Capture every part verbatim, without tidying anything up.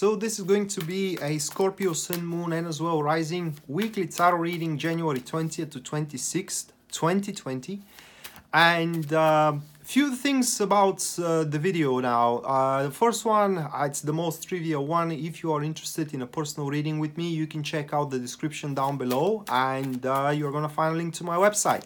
So this is going to be a Scorpio Sun, Moon and as well Rising weekly tarot reading, January twentieth to twenty-sixth, twenty twenty. And uh, few things about uh, the video now. Uh, the first one, it's the most trivial one. If you are interested in a personal reading with me, you can check out the description down below, and uh, you're gonna find a link to my website.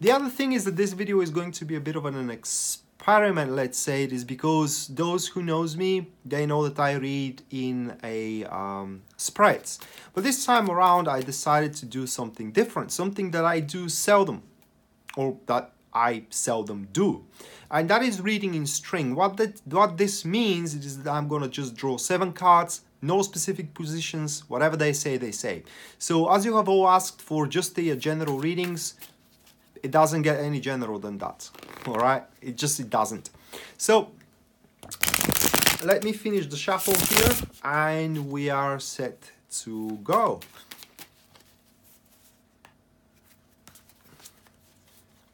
The other thing is that this video is going to be a bit of an experiment, let's say it is, because those who knows me, they know that I read in a um, spreads. But this time around, I decided to do something different, something that I do seldom, or that I seldom do, and that is reading in string. What that what this means is that I'm gonna just draw seven cards, no specific positions, whatever they say they say. So as you have all asked for just the general readings, it doesn't get any general than that. All right, it just it doesn't. So let me finish the shuffle here, and we are set to go.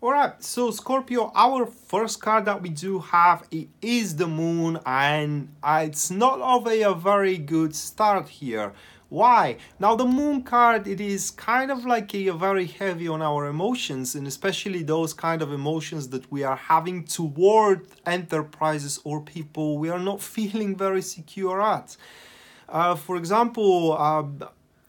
Alright, so Scorpio, our first card that we do have, it is the Moon, and it's not of a, a very good start here. Why? Now the Moon card, it is kind of like a, a very heavy on our emotions, and especially those kind of emotions that we are having toward enterprises or people we are not feeling very secure at. Uh, for example, uh,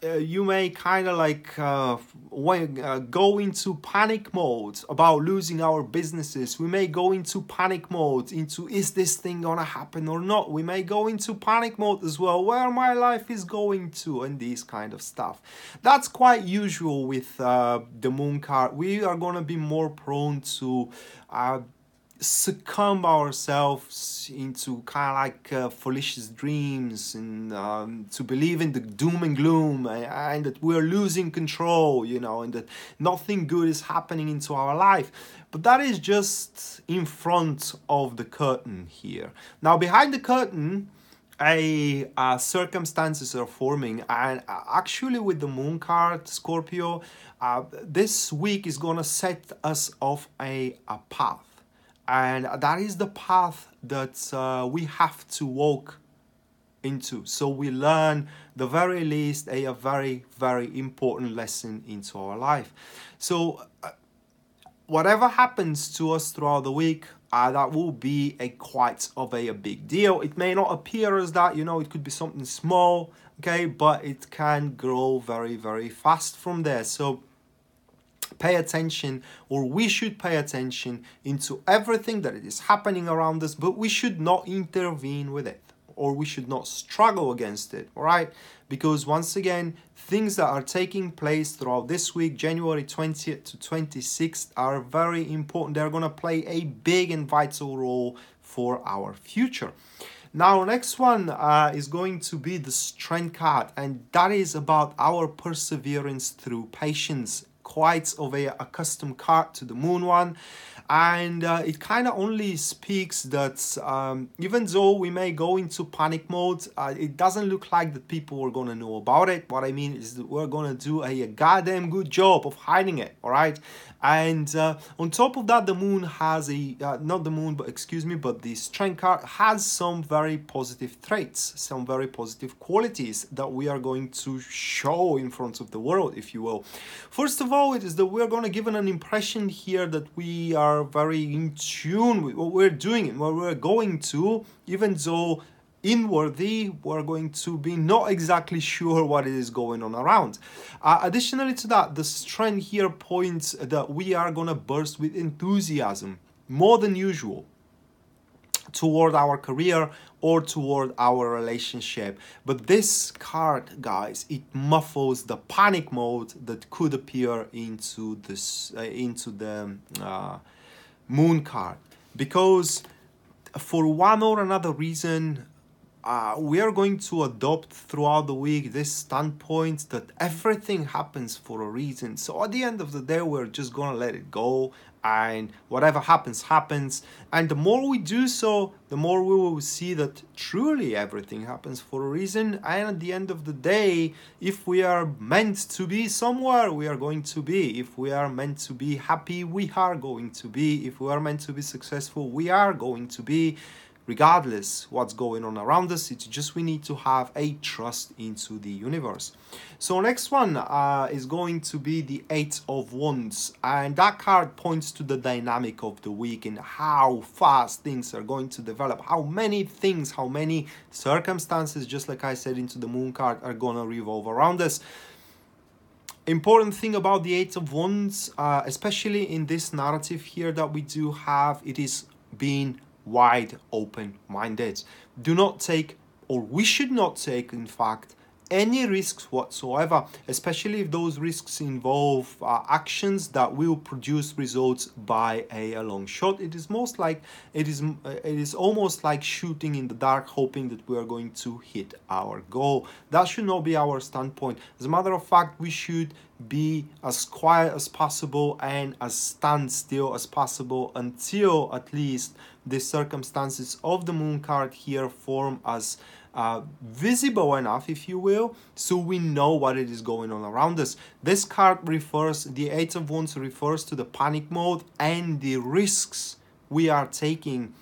Uh, you may kind of like uh, when, uh, go into panic mode about losing our businesses. We may go into panic mode into is this thing gonna happen or not. We may go into panic mode as well, where my life is going to, and these kind of stuff. That's quite usual with uh, the Moon card. We are gonna be more prone to uh, succumb ourselves into kind of like uh, fallacious dreams, and um, to believe in the doom and gloom, and, and that we're losing control, you know, and that nothing good is happening into our life. But that is just in front of the curtain here. Now behind the curtain, a uh, circumstances are forming, and actually with the Moon card, Scorpio, uh, this week is gonna set us off a, a path. And that is the path that uh, we have to walk into. So we learn, the very least, a, a very, very important lesson into our life. So uh, whatever happens to us throughout the week, uh, that will be a quite of a, a big deal. It may not appear as that, you know, it could be something small, okay, but it can grow very, very fast from there. So pay attention, or we should pay attention into everything that is happening around us, but we should not intervene with it, or we should not struggle against it, all right? Because once again, things that are taking place throughout this week, January twentieth to twenty-sixth, are very important. They're gonna play a big and vital role for our future. Now, next one uh, is going to be the Strength card, and that is about our perseverance through patience. Quite of a, a custom card to the Moon one, and uh, it kind of only speaks that um, even though we may go into panic mode, uh, it doesn't look like that people are gonna know about it. What I mean is that we're gonna do a, a goddamn good job of hiding it, all right? And uh, on top of that, the Moon has a uh, not the Moon, but excuse me, but the Strength card has some very positive traits, some very positive qualities that we are going to show in front of the world, if you will. First of all, it is that we're going to give an impression here that we are very in tune with what we're doing and where we're going to, even though inwardly we're going to be not exactly sure what is going on around. Uh, additionally to that, the Strength here points that we are going to burst with enthusiasm more than usual toward our career or toward our relationship. But this card, guys, it muffles the panic mode that could appear into this uh, into the uh, Moon card, because for one or another reason, uh, we are going to adopt throughout the week this standpoint that everything happens for a reason. So at the end of the day, we're just gonna let it go, and whatever happens happens. And the more we do so, the more we will see that truly everything happens for a reason, and at the end of the day, if we are meant to be somewhere, we are going to be. If we are meant to be happy, we are going to be. If we are meant to be successful, we are going to be. regardless what's going on around us. It's just we need to have a trust into the universe. So next one uh, is going to be the Eight of Wands, and that card points to the dynamic of the week and how fast things are going to develop, how many things, how many circumstances, just like I said into the Moon card, are gonna revolve around us. Important thing about the Eight of Wands, uh, especially in this narrative here that we do have, it is being wide open-minded. Do not take, or we should not take, in fact, any risks whatsoever, especially if those risks involve uh, actions that will produce results by a, a long shot. It is most like it is it is almost like shooting in the dark, hoping that we are going to hit our goal. That should not be our standpoint. As a matter of fact, we should be as quiet as possible and as standstill as possible until at least the circumstances of the Moon card here form as uh, visible enough, if you will, so we know what it is going on around us. This card refers, the Eight of Wands refers to the panic mode and the risks we are taking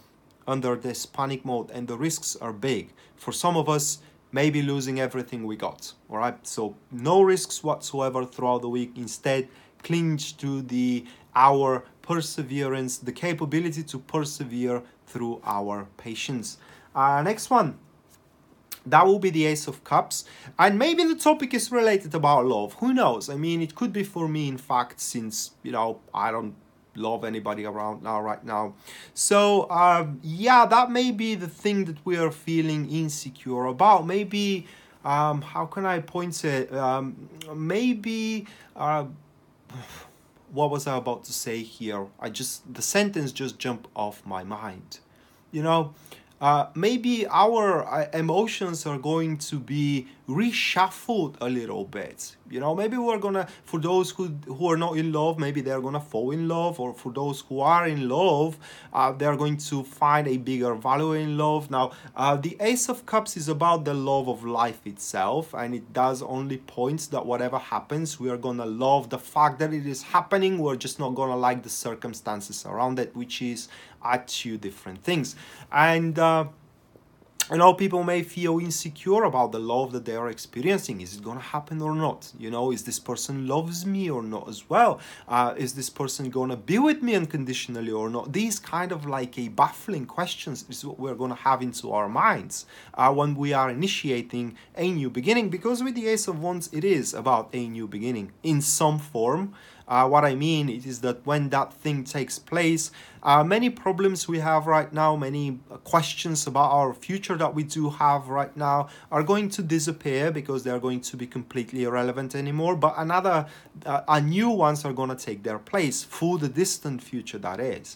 under this panic mode, and the risks are big. For some of us, maybe losing everything we got, all right? So no risks whatsoever throughout the week. Instead, cling to the our perseverance, the capability to persevere through our patience. Uh, next one, that will be the Ace of Cups. And maybe the topic is related about love. Who knows? I mean, it could be for me, in fact, since, you know, I don't love anybody around now right now. So uh, yeah, that may be the thing that we are feeling insecure about. Maybe um, how can I point it, um, maybe uh, what was I about to say here? I just, the sentence just jumped off my mind, you know. Uh, maybe our uh, emotions are going to be reshuffled a little bit, you know. Maybe we're gonna, for those who who are not in love, maybe they're gonna fall in love, or for those who are in love, uh, they're going to find a bigger value in love. Now, uh, the Ace of Cups is about the love of life itself, and it does only point that whatever happens, we are gonna love the fact that it is happening. We're just not gonna like the circumstances around it, which is are two different things. And uh, you know, people may feel insecure about the love that they are experiencing. Is it going to happen or not? You know, is this person loves me or not as well? Uh, is this person going to be with me unconditionally or not? These kind of like a baffling questions is what we're going to have into our minds uh, when we are initiating a new beginning. Because with the Ace of Wands, it is about a new beginning in some form. Uh, what I mean is that when that thing takes place, uh, many problems we have right now, many questions about our future that we do have right now are going to disappear because they're going to be completely irrelevant anymore. But another, uh, a new ones are going to take their place for the distant future, that is.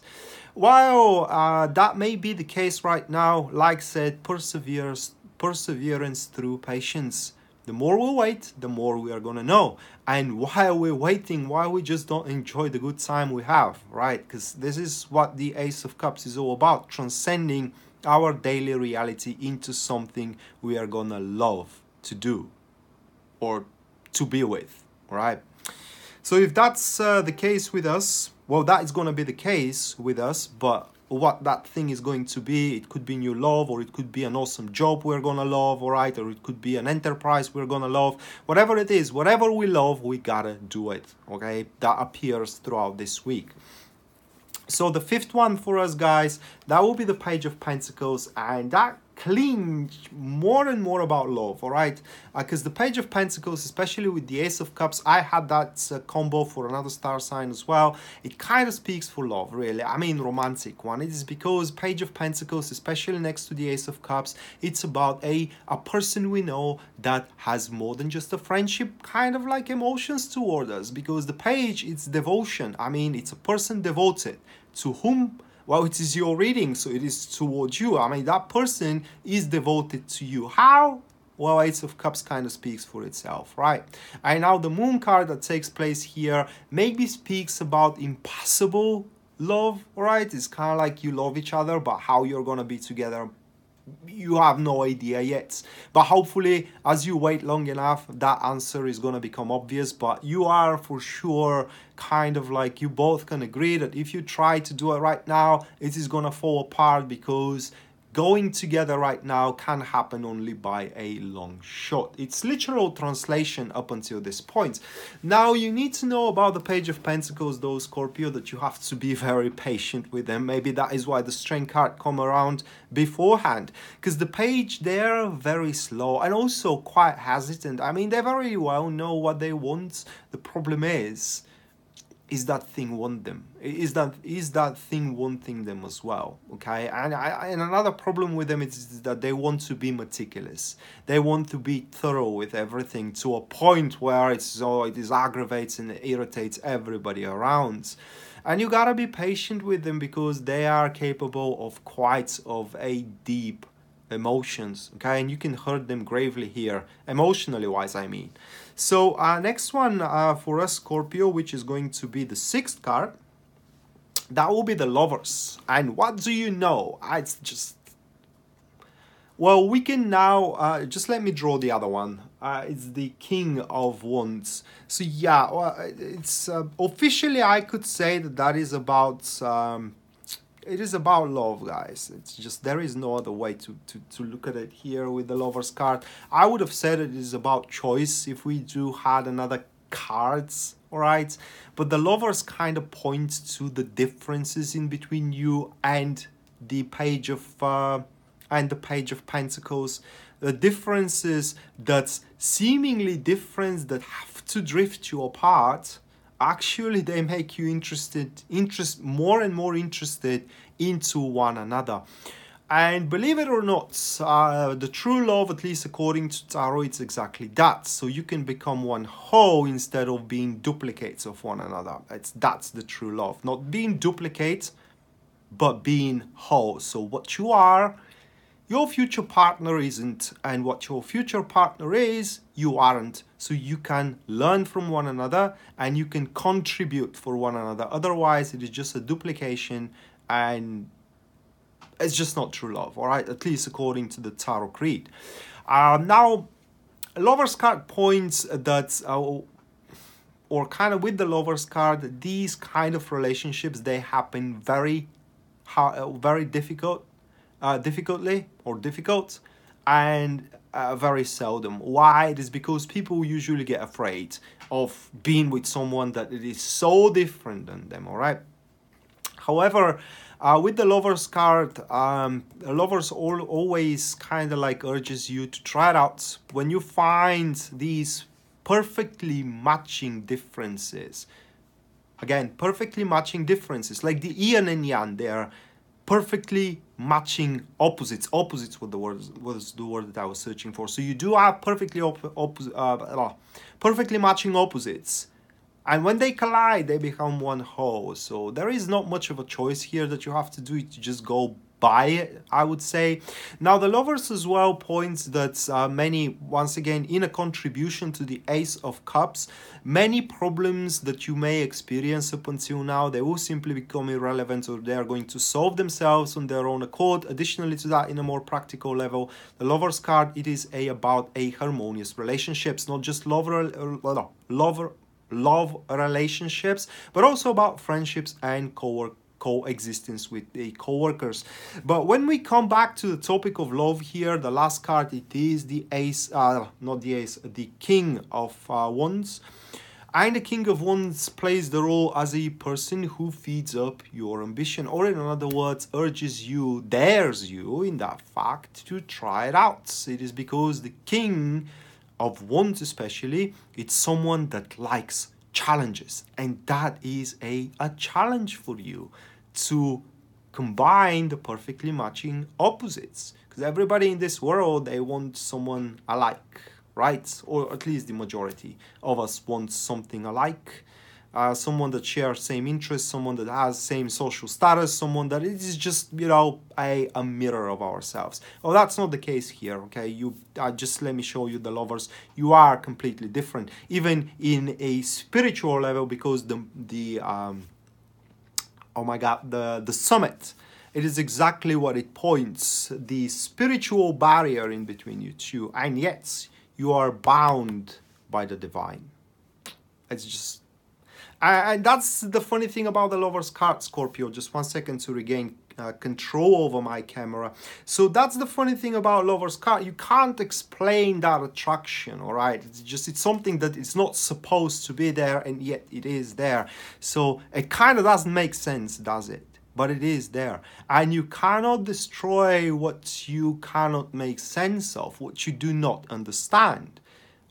While uh, that may be the case right now, like said, perseverance, perseverance through patience. The more we wait, the more we are going to know. And while we're waiting, why we just don't enjoy the good time we have, right? Because this is what the Ace of Cups is all about, transcending our daily reality into something we are going to love to do or to be with, right? So if that's uh, the case with us, well, that is going to be the case with us, but what that thing is going to be, it could be new love, or it could be an awesome job we're gonna love, all right, or it could be an enterprise we're gonna love. Whatever it is, whatever we love, we gotta do it, okay? That appears throughout this week. So the fifth one for us, guys, that will be the Page of Pentacles, and that cling more and more about love, all right? Because uh, the Page of Pentacles, especially with the Ace of Cups, I had that uh, combo for another star sign as well. It kind of speaks for love, really. I mean, romantic one. It is because Page of Pentacles, especially next to the Ace of Cups, it's about a, a person we know that has more than just a friendship, kind of like emotions toward us. Because the Page, it's devotion. I mean, it's a person devoted to whom... Well, it is your reading, so it is towards you. I mean, that person is devoted to you. How? Well, Ace of Cups kind of speaks for itself, right? And now the Moon card that takes place here maybe speaks about impossible love, right? It's kind of like you love each other, but how you're going to be together, you have no idea yet. But hopefully, as you wait long enough, that answer is going to become obvious. But you are for sure kind of like, you both can agree that if you try to do it right now, it is going to fall apart because going together right now can happen only by a long shot. It's literal translation up until this point. Now you need to know about the Page of Pentacles though, Scorpio, that you have to be very patient with them. Maybe that is why the Strength card come around beforehand, because the page, they're very slow and also quite hesitant. I mean, they very well know what they want. The problem is, is that thing want them? Is that is that thing wanting them as well? Okay, and I, and another problem with them is that they want to be meticulous. They want to be thorough with everything to a point where it's so it is aggravates and irritates everybody around. And you gotta be patient with them because they are capable of quite of a deep emotions, okay, and you can hurt them gravely here, emotionally wise, I mean. So uh, next one uh, for us, Scorpio, which is going to be the sixth card, that will be the Lovers. And what do you know? It's just, well, we can now, uh, just let me draw the other one. Uh, it's the King of Wands. So yeah, well, it's uh, officially, I could say that that is about, um, it is about love, guys. It's just, there is no other way to, to, to look at it here with the Lovers card. I would have said it is about choice if we do had another cards, all right? But the Lovers kind of points to the differences in between you and the Page of, uh, and the Page of Pentacles. The differences that's seemingly different that have to drift you apart, actually they make you interested interest more and more interested into one another. And believe it or not, uh, the true love, at least according to tarot, it's exactly that. So you can become one whole instead of being duplicates of one another. It's that's the true love, not being duplicate but being whole. So what you are, your future partner isn't, and what your future partner is, you aren't. So you can learn from one another and you can contribute for one another. Otherwise, it is just a duplication and it's just not true love, all right? At least according to the tarot creed. Uh, now, Lover's card points that, uh, or kind of with the Lover's card, these kind of relationships, they happen very, very difficult. Uh, difficultly or difficult and uh, very seldom. Why? It is because people usually get afraid of being with someone that it is so different than them, all right? However, uh, with the Lover's card, um, the Lovers all, always kind of like urges you to try it out. When you find these perfectly matching differences, again, perfectly matching differences, like the yin and yang, they are perfectly matching opposites. Opposites was the word, was the word that I was searching for. So you do have perfectly op op uh, perfectly matching opposites, and when they collide, they become one whole. So there is not much of a choice here that you have to do. You just go by it, I would say. Now the Lovers as well points that uh, many, once again, in a contribution to the Ace of Cups, many problems that you may experience up until now, they will simply become irrelevant, or they are going to solve themselves on their own accord. Additionally to that, in a more practical level, the Lovers card, it is a about a harmonious relationships, not just lover lover love relationships, but also about friendships and co-work coexistence with the co-workers. But when we come back to the topic of love here, the last card, it is the ace uh, not the ace the King of uh, Wands, and the King of Wands plays the role as a person who feeds up your ambition, or in other words, urges you, dares you in that fact to try it out. It is because the King of Wands especially, it's someone that likes challenges, and that is a, a challenge for you to combine the perfectly matching opposites, because everybody in this world, they want someone alike, right? Or at least the majority of us want something alike, uh, someone that shares same interests, someone that has same social status, someone that is just, you know, a, a mirror of ourselves. Oh, that's not the case here, okay? You uh, just let me show you the Lovers. You are completely different, even in a spiritual level, because the the um oh my god the the Summit, it is exactly what it points, the spiritual barrier in between you two, and yet you are bound by the divine. It's just, and that's the funny thing about the Lover's card, Scorpio. Just one second to regain uh, control over my camera. So that's the funny thing about Lover's Card. You can't explain that attraction, all right? It's just, it's something that it's not supposed to be there, and yet it is there. So it kind of doesn't make sense, does it? But it is there, and you cannot destroy what you cannot make sense of, what you do not understand.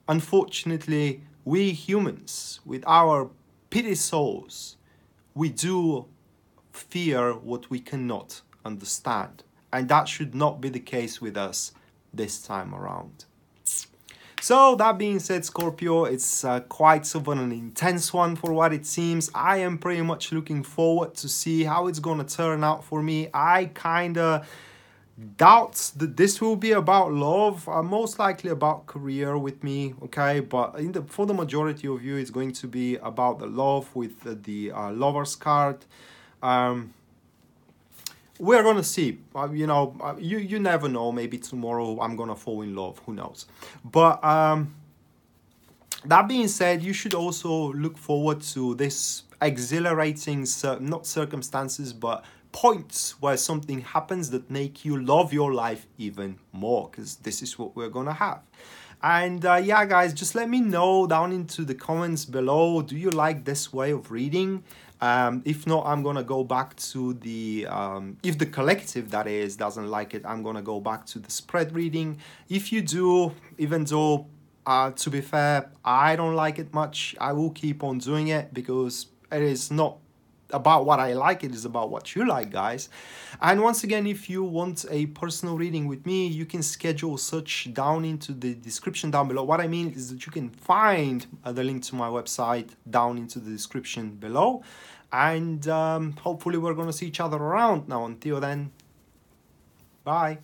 Unfortunately, we humans, with our pity souls, we do fear what we cannot understand, and that should not be the case with us this time around. So that being said, Scorpio, it's uh, quite of an intense one for what it seems. I am pretty much looking forward to see how it's gonna turn out for me. I kinda doubt that this will be about love, uh, most likely about career with me, okay? But in the, for the majority of you, it's going to be about the love with the, the uh, Lover's Card. Um, We're gonna see, uh, you know, uh, you, you never know, maybe tomorrow I'm gonna fall in love, who knows. But um, that being said, you should also look forward to this exhilarating, uh, not circumstances, but points where something happens that make you love your life even more, because this is what we're gonna have. And uh, yeah, guys, just let me know down into the comments below, do you like this way of reading? Um, if not, I'm gonna go back to the, um, if the collective that is doesn't like it, I'm gonna go back to the spread reading. If you do, even though, uh, to be fair, I don't like it much, I will keep on doing it because it is not about what I like, it is about what you like, guys. And once again, if you want a personal reading with me, you can schedule such down into the description down below. What I mean is that you can find uh, the link to my website down into the description below, and um, hopefully we're gonna see each other around. Now until then, bye.